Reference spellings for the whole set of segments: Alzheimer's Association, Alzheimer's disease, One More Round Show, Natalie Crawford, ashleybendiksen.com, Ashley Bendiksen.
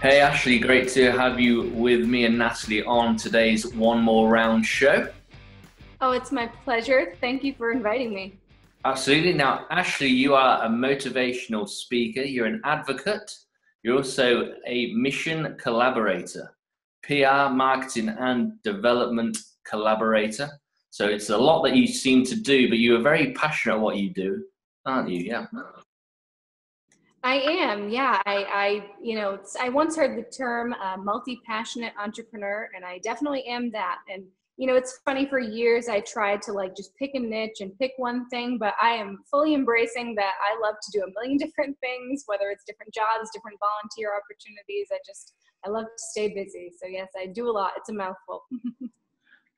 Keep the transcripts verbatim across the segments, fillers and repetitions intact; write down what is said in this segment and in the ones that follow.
Hey Ashley, great to have you with me and Natalie on today's One More Round Show. Oh, it's my pleasure. Thank you for inviting me. Absolutely. Now, Ashley, you are a motivational speaker, you're an advocate, you're also a mission collaborator, P R, marketing and development collaborator. So it's a lot that you seem to do, but you are very passionate at what you do, aren't you? Yeah. I am. Yeah. I, I you know, I once heard the term uh, multi-passionate entrepreneur, and I definitely am that. And you know, it's funny, for years I tried to like just pick a niche and pick one thing, but I am fully embracing that I love to do a million different things, whether it's different jobs, different volunteer opportunities. I just, I love to stay busy. So yes, I do a lot. It's a mouthful.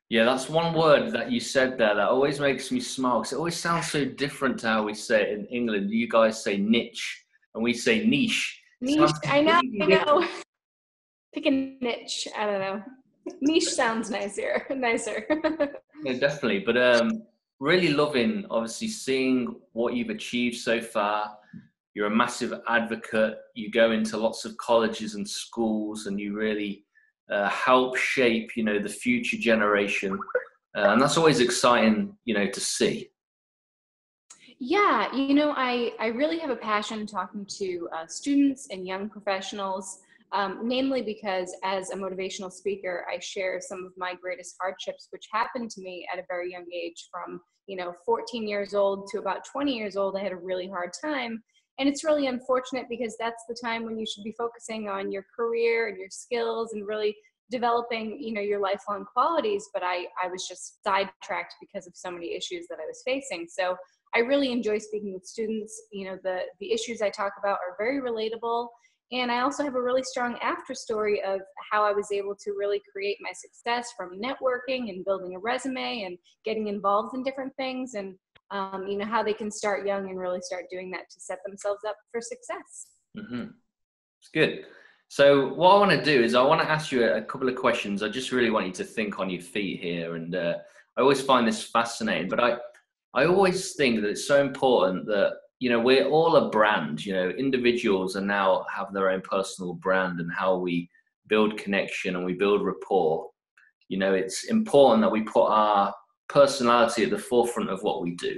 Yeah, that's one word that you said there that always makes me smile, because it always sounds so different to how we say it in England. You guys say niche and we say niche. Niche, I know, I know. Pick a niche, I don't know. Niche sounds nicer, nicer. Yeah, definitely. But um, really loving, obviously, seeing what you've achieved so far. You're a massive advocate. You go into lots of colleges and schools, and you really uh, help shape, you know, the future generation. Uh, and that's always exciting, you know, to see. Yeah, you know, I, I really have a passion talking to uh, students and young professionals. Um, namely because as a motivational speaker, I share some of my greatest hardships, which happened to me at a very young age. From, you know, fourteen years old to about twenty years old, I had a really hard time. And it's really unfortunate, because that's the time when you should be focusing on your career and your skills and really developing, you know, your lifelong qualities. But I, I was just sidetracked because of so many issues that I was facing. So I really enjoy speaking with students. You know, the, the issues I talk about are very relatable. And I also have a really strong after story of how I was able to really create my success from networking and building a resume and getting involved in different things, and um, you know, how they can start young and really start doing that to set themselves up for success. Mm-hmm. It's good. So what I want to do is I want to ask you a couple of questions. I just really want you to think on your feet here. And uh, I always find this fascinating, but I, I always think that it's so important that, you know, we're all a brand. You know, individuals are now have their own personal brand, and how we build connection and we build rapport. You know, it's important that we put our personality at the forefront of what we do.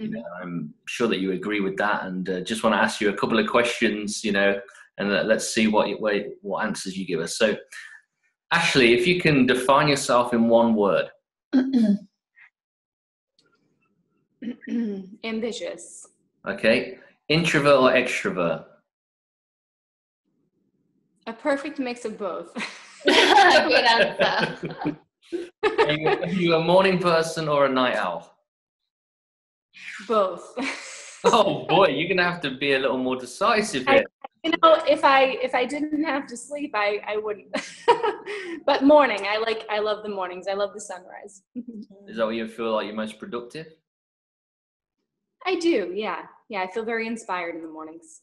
Mm-hmm. You know, I'm sure that you agree with that, and uh, just want to ask you a couple of questions, you know, and uh, let's see what, you, what, what answers you give us. So, Ashley, if you can define yourself in one word. Ambitious. Okay. Introvert or extrovert? A perfect mix of both. Good answer. Are you, are you a morning person or a night owl? Both. Oh boy, you're gonna have to be a little more decisive here. I, you know, if I if I didn't have to sleep, I I wouldn't. But morning, I like I love the mornings. I love the sunrise. Is that what you feel like you're most productive? I do, yeah. Yeah, I feel very inspired in the mornings.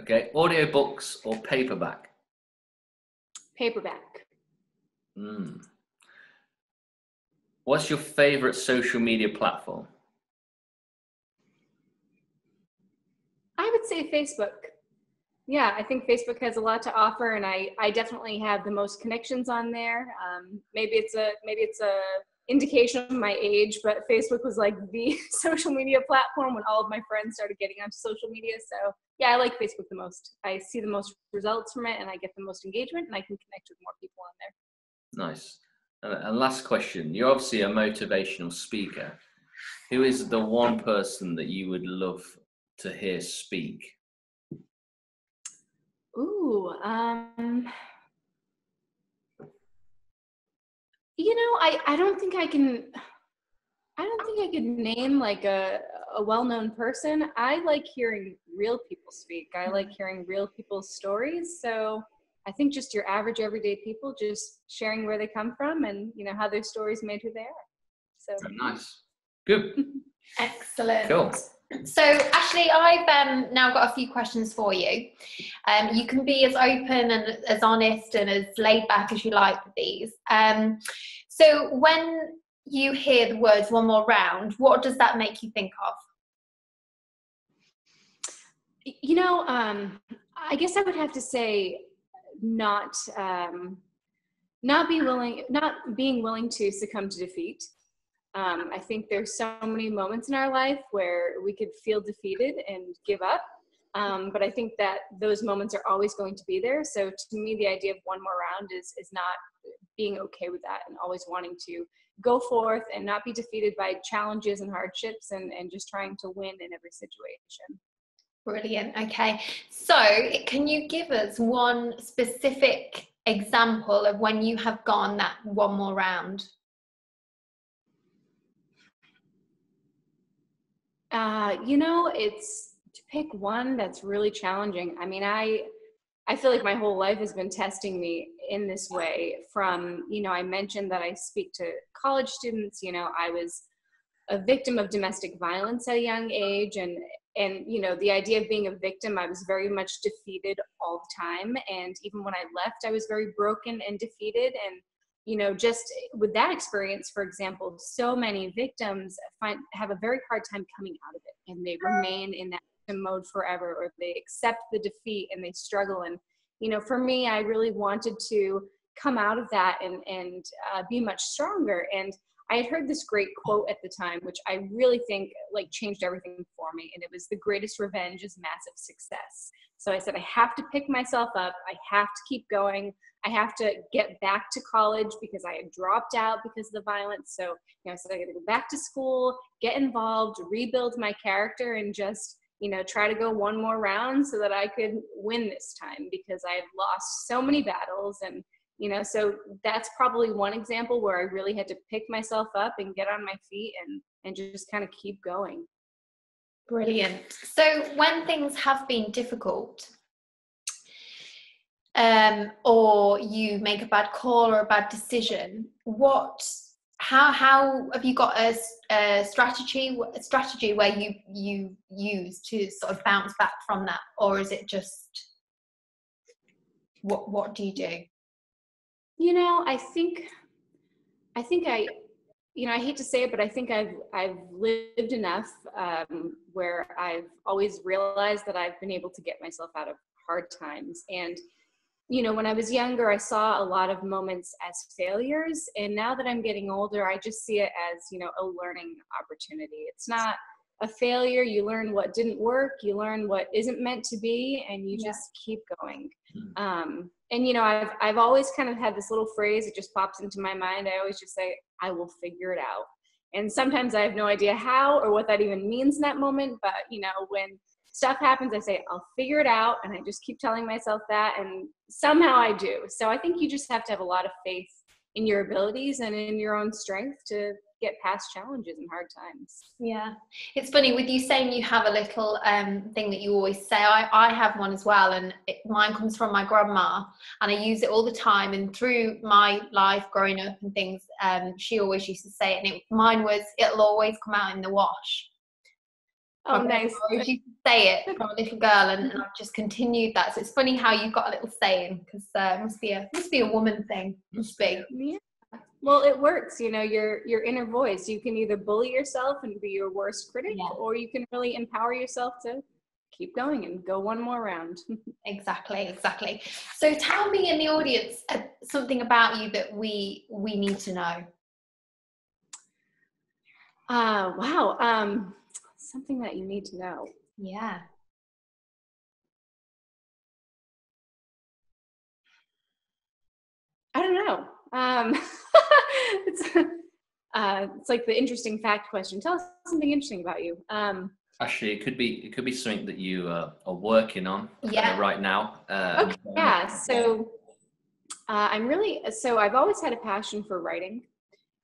Okay, audiobooks or paperback? Paperback. Mm. What's your favorite social media platform? I would say Facebook. Yeah, I think Facebook has a lot to offer, and I, I definitely have the most connections on there. Um, maybe it's a, maybe it's a, indication of my age, but Facebook was like the social media platform when all of my friends started getting onto social media. So yeah, I like Facebook the most. I see the most results from it, and I get the most engagement, and I can connect with more people on there. Nice. And last question. You're obviously a motivational speaker. Who is the one person that you would love to hear speak? Ooh, um... you know, I, I don't think I can, I don't think I could name like a, a well-known person. I like hearing real people speak. I like hearing real people's stories. So I think just your average everyday people, just sharing where they come from and, you know, how their stories made who they are. So oh, nice. Good. Excellent. Cool. So Ashley, I've um, now got a few questions for you. Um, you can be as open and as honest and as laid back as you like with these. Um, so when you hear the words one more round, what does that make you think of? You know, um, I guess I would have to say not um, not be willing, not being willing to succumb to defeat. Um, I think there's so many moments in our life where we could feel defeated and give up. Um, but I think that those moments are always going to be there. So to me, the idea of one more round is, is not being okay with that and always wanting to go forth and not be defeated by challenges and hardships and, and just trying to win in every situation. Brilliant. Okay. So can you give us one specific example of when you have gone that one more round? Uh, you know, it's, to pick one that's really challenging. I mean, I I feel like my whole life has been testing me in this way. From, you know, I mentioned that I speak to college students. You know, I was a victim of domestic violence at a young age, and and you know, the idea of being a victim, I was very much defeated all the time. And even when I left, I was very broken and defeated. And you know, just with that experience, for example, so many victims find have a very hard time coming out of it, and they remain in that mode forever, or they accept the defeat and they struggle. And you know, for me, I really wanted to come out of that and and uh, be much stronger. And I had heard this great quote at the time, which I really think like changed everything for me, and it was, the greatest revenge is massive success. So I said, I have to pick myself up, I have to keep going, I have to get back to college because I had dropped out because of the violence. So you know, I said, I gotta go back to school, get involved, rebuild my character, and just, you know, try to go one more round so that I could win this time, because I've lost so many battles. And, you know, so that's probably one example where I really had to pick myself up and get on my feet and, and just kind of keep going. Brilliant. So when things have been difficult, um, or you make a bad call or a bad decision, what How how have you got a, a strategy a strategy where you you use to sort of bounce back from that, or is it just what what do you do? You know, I think I think I you know I hate to say it, but I think I've I've lived enough um, where I've always realized that I've been able to get myself out of hard times. And you know, when I was younger, I saw a lot of moments as failures. And now that I'm getting older, I just see it as, you know, a learning opportunity. It's not a failure. You learn what didn't work. You learn what isn't meant to be, and you yeah. just keep going. Mm-hmm. Um, and, you know, I've, I've always kind of had this little phrase that just pops into my mind. I always just say, I will figure it out. And sometimes I have no idea how or what that even means in that moment. But, you know, when stuff happens, I say, I'll figure it out. And I just keep telling myself that, and somehow I do. So I think you just have to have a lot of faith in your abilities and in your own strength to get past challenges and hard times. Yeah. It's funny with you saying you have a little um, thing that you always say. I, I have one as well. And it, mine comes from my grandma, and I use it all the time. And through my life growing up and things, um, she always used to say it. And it, mine was, it'll always come out in the wash. Oh, nice. I used to say it from a little girl, and, and I've just continued that. So it's funny how you've got a little saying, because uh, it must be a must be a woman thing. Must be. Yeah. Well, it works. You know, your your inner voice. You can either bully yourself and be your worst critic, yeah. or you can really empower yourself to keep going and go one more round. Exactly, exactly. So tell me in the audience uh, something about you that we we need to know. Uh, wow. Um, Something that you need to know. Yeah. I don't know. Um, it's, uh, it's like the interesting fact question. Tell us something interesting about you. Um, Actually, it could be it could be something that you uh, are working on yeah. uh, right now. Um, okay. Yeah. So uh, I'm really so I've always had a passion for writing.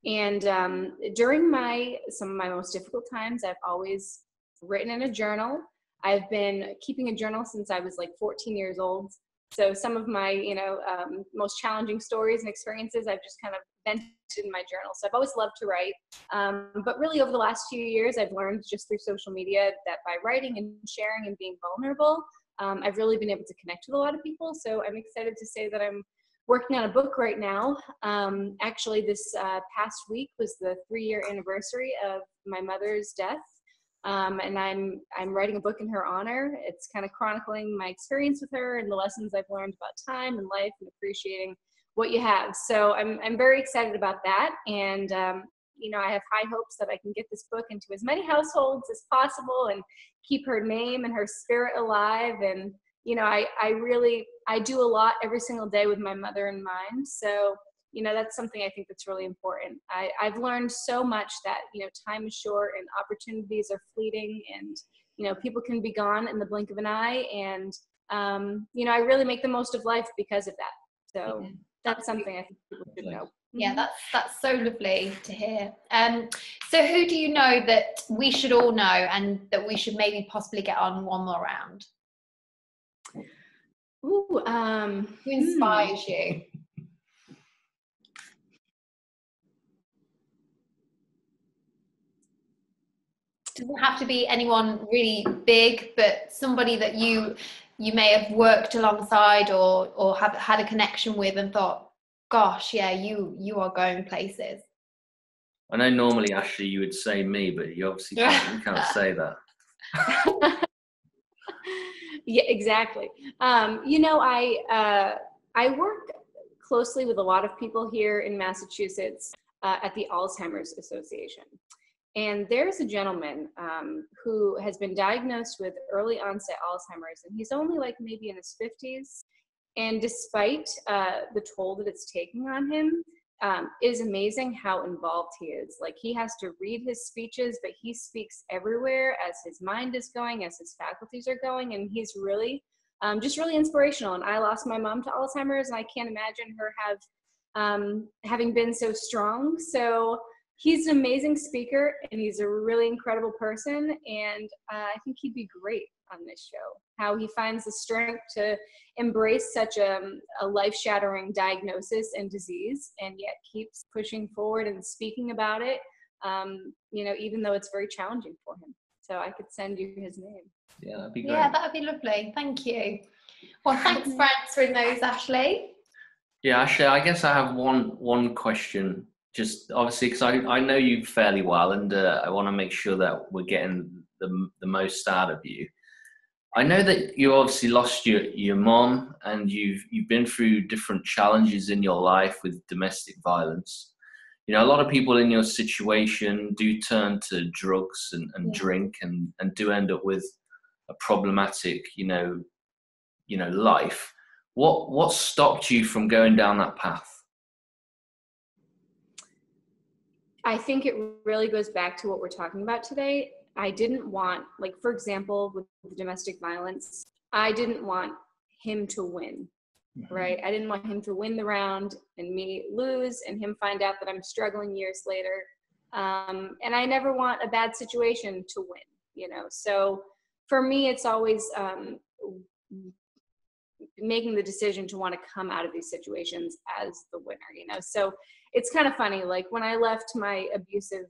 And um, during my, some of my most difficult times, I've always written in a journal. I've been keeping a journal since I was like fourteen years old. So some of my, you know, um, most challenging stories and experiences, I've just kind of vented in my journal. So I've always loved to write. Um, but really over the last few years, I've learned just through social media that by writing and sharing and being vulnerable, um, I've really been able to connect with a lot of people. So I'm excited to say that I'm working on a book right now. Um, actually, this uh, past week was the three year anniversary of my mother's death. Um, and I'm, I'm writing a book in her honor. It's kind of chronicling my experience with her and the lessons I've learned about time and life and appreciating what you have. So I'm, I'm very excited about that. And, um, you know, I have high hopes that I can get this book into as many households as possible and keep her name and her spirit alive. And, you know, I, I really, I do a lot every single day with my mother in mind. So, you know, that's something I think that's really important. I, I've learned so much that, you know, time is short and opportunities are fleeting and, you know, people can be gone in the blink of an eye. And, um, you know, I really make the most of life because of that. So yeah, that's something I think people should know. Yeah, that's, that's so lovely to hear. Um, so who do you know that we should all know and that we should maybe possibly get on One More Round? Ooh, um, who inspires hmm. you? Doesn't have to be anyone really big, but somebody that you you may have worked alongside or or have had a connection with and thought, gosh, yeah, you you are going places. I know normally, Ashley, you would say me, but you obviously can't, you can't say that. Yeah, exactly. Um, you know, I uh, I work closely with a lot of people here in Massachusetts uh, at the Alzheimer's Association. And there's a gentleman um, who has been diagnosed with early onset Alzheimer's, and he's only like maybe in his fifties. And despite uh, the toll that it's taking on him, um, it is amazing how involved he is. Like, he has to read his speeches, but he speaks everywhere as his mind is going, as his faculties are going, and he's really, um, just really inspirational. And I lost my mom to Alzheimer's, and I can't imagine her have um, having been so strong. So he's an amazing speaker, and he's a really incredible person, and uh, I think he'd be great on this show. How he finds the strength to embrace such a, a life-shattering diagnosis and disease, and yet keeps pushing forward and speaking about it, um, you know, even though it's very challenging for him. So I could send you his name. Yeah, that'd be great. Yeah, that'd be lovely. Thank you. Well, thanks for answering those, Ashley. Yeah, Ashley, I guess I have one one question. Just obviously, because I, I know you fairly well, and uh, I want to make sure that we're getting the, the most out of you. I know that you obviously lost your, your mom, and you've, you've been through different challenges in your life with domestic violence. You know, a lot of people in your situation do turn to drugs and, and yeah. drink and, and do end up with a problematic, you know, you know, life. What, what stopped you from going down that path? I think it really goes back to what we're talking about today. I didn't want, like, for example, with domestic violence, I didn't want him to win, mm-hmm. right? I didn't want him to win the round and me lose and him find out that I'm struggling years later. Um, and I never want a bad situation to win, you know? So for me, it's always um, making the decision to want to come out of these situations as the winner, you know? So it's kind of funny, like when I left my abusive,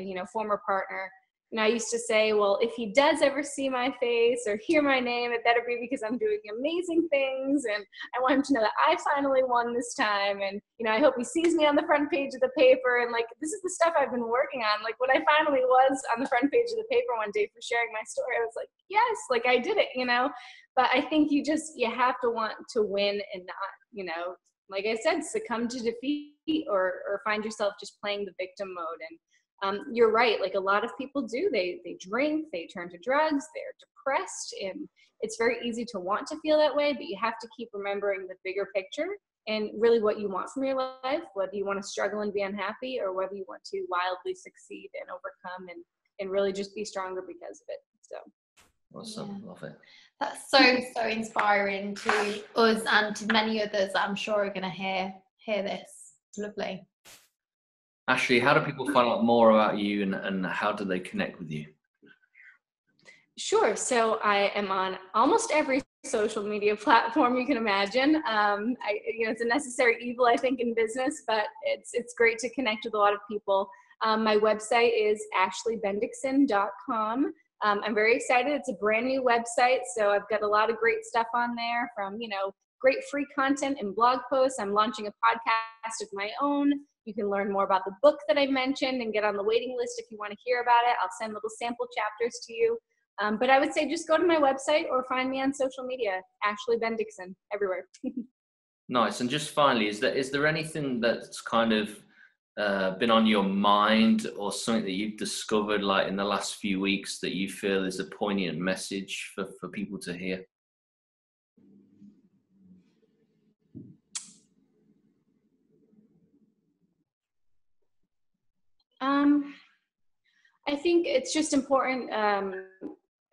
you know, former partner, and I used to say, well, if he does ever see my face or hear my name, it better be because I'm doing amazing things, and I want him to know that I finally won this time, and, you know, I hope he sees me on the front page of the paper, and, like, this is the stuff I've been working on. Like, when I finally was on the front page of the paper one day for sharing my story, I was like, yes, like, I did it, you know? But I think you just, you have to want to win and not, you know, like I said, succumb to defeat or, or find yourself just playing the victim mode. And um, you're right, like a lot of people do. They, they drink, they turn to drugs, they're depressed, and it's very easy to want to feel that way, but you have to keep remembering the bigger picture and really what you want from your life, whether you want to struggle and be unhappy or whether you want to wildly succeed and overcome and, and really just be stronger because of it. So. Awesome, yeah. Love it. That's so, so inspiring to us and to many others that I'm sure are going to hear hear this. It's lovely. Ashley, how do people find out more about you, and, and how do they connect with you? Sure. So I am on almost every social media platform you can imagine. Um, I, you know, it's a necessary evil, I think, in business, but it's, it's great to connect with a lot of people. Um, my website is ashley bendiksen dot com. Um, I'm very excited. It's a brand new website, so I've got a lot of great stuff on there, from, you know, great free content and blog posts. I'm launching a podcast of my own. You can learn more about the book that I mentioned and get on the waiting list if you want to hear about it. I'll send little sample chapters to you. Um, but I would say just go to my website or find me on social media, Ashley Bendiksen, everywhere. Nice. And just finally, is there, is there anything that's kind of uh, been on your mind or something that you've discovered like in the last few weeks that you feel is a poignant message for, for people to hear? Um, I think it's just important um,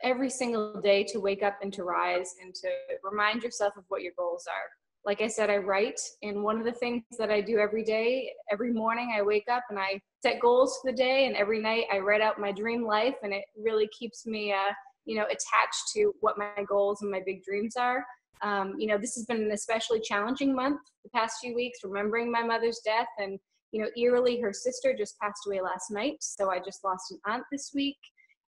every single day to wake up and to rise and to remind yourself of what your goals are. Like I said, I write, and one of the things that I do every day, every morning I wake up and I set goals for the day, and every night I write out my dream life, and it really keeps me, uh, you know, attached to what my goals and my big dreams are. Um, you know, this has been an especially challenging month, the past few weeks, remembering my mother's death, and, you know, eerily, her sister just passed away last night, so I just lost an aunt this week,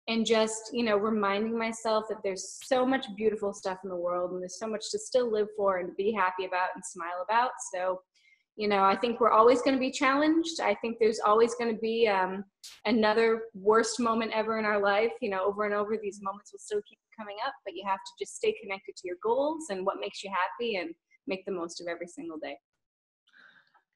and just, you know, reminding myself that there's so much beautiful stuff in the world, and there's so much to still live for and be happy about and smile about. So, you know, I think we're always going to be challenged. I think there's always going to be um, another worst moment ever in our life. You know, over and over, these moments will still keep coming up, but you have to just stay connected to your goals and what makes you happy and make the most of every single day.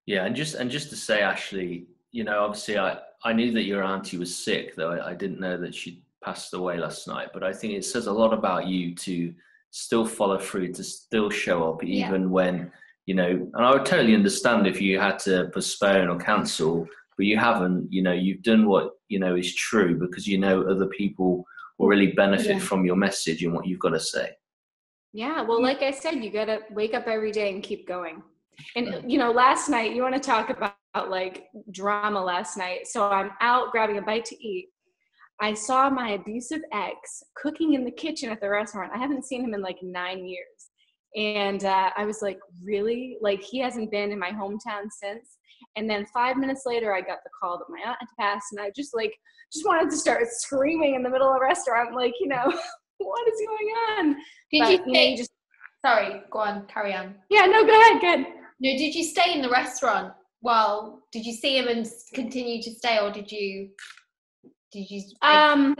Yeah. And just, and just to say, Ashley, you know, obviously I, I knew that your auntie was sick, though I, I didn't know that she passed away last night, but I think it says a lot about you to still follow through, to still show up, even yeah. when, you know, and I would totally understand if you had to postpone or cancel, but you haven't, you know, you've done what, you know, is true, because, you know, other people will really benefit yeah. from your message and what you've got to say. Yeah. Well, like I said, you got to wake up every day and keep going. And, you know, last night, you want to talk about like drama last night. So I'm out grabbing a bite to eat. I saw my abusive ex cooking in the kitchen at the restaurant. I haven't seen him in like nine years. And uh, I was like, really? Like, he hasn't been in my hometown since. And then five minutes later, I got the call that my aunt had passed. And I just like, just wanted to start screaming in the middle of a restaurant. Like, you know, what is going on? Did but, you, think, you, know, you just Sorry, go on, carry on. Yeah, no, go ahead, go ahead. No, did you stay in the restaurant? Well, did you see him and continue to stay, or did you? Did you? Um,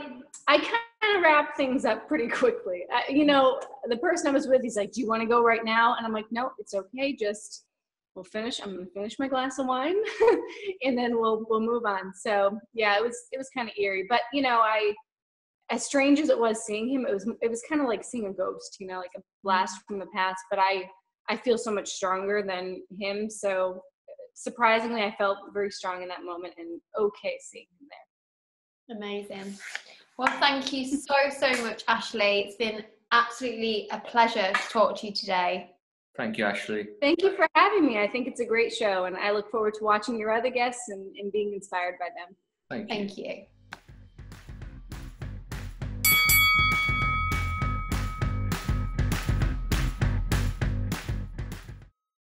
I kind of wrapped things up pretty quickly. I, you know, the person I was with, he's like, "Do you want to go right now?" And I'm like, "No, it's okay. Just we'll finish. I'm gonna finish my glass of wine, and then we'll we'll move on." So yeah, it was it was kind of eerie, but you know, I. As strange as it was seeing him, it was it was kind of like seeing a ghost, you know, like a blast from the past. But I, I feel so much stronger than him. So surprisingly, I felt very strong in that moment and okay seeing him there. Amazing. Well, thank you so, so much, Ashley. It's been absolutely a pleasure to talk to you today. Thank you, Ashley. Thank you for having me. I think it's a great show, and I look forward to watching your other guests and, and being inspired by them. Thank you. Thank you.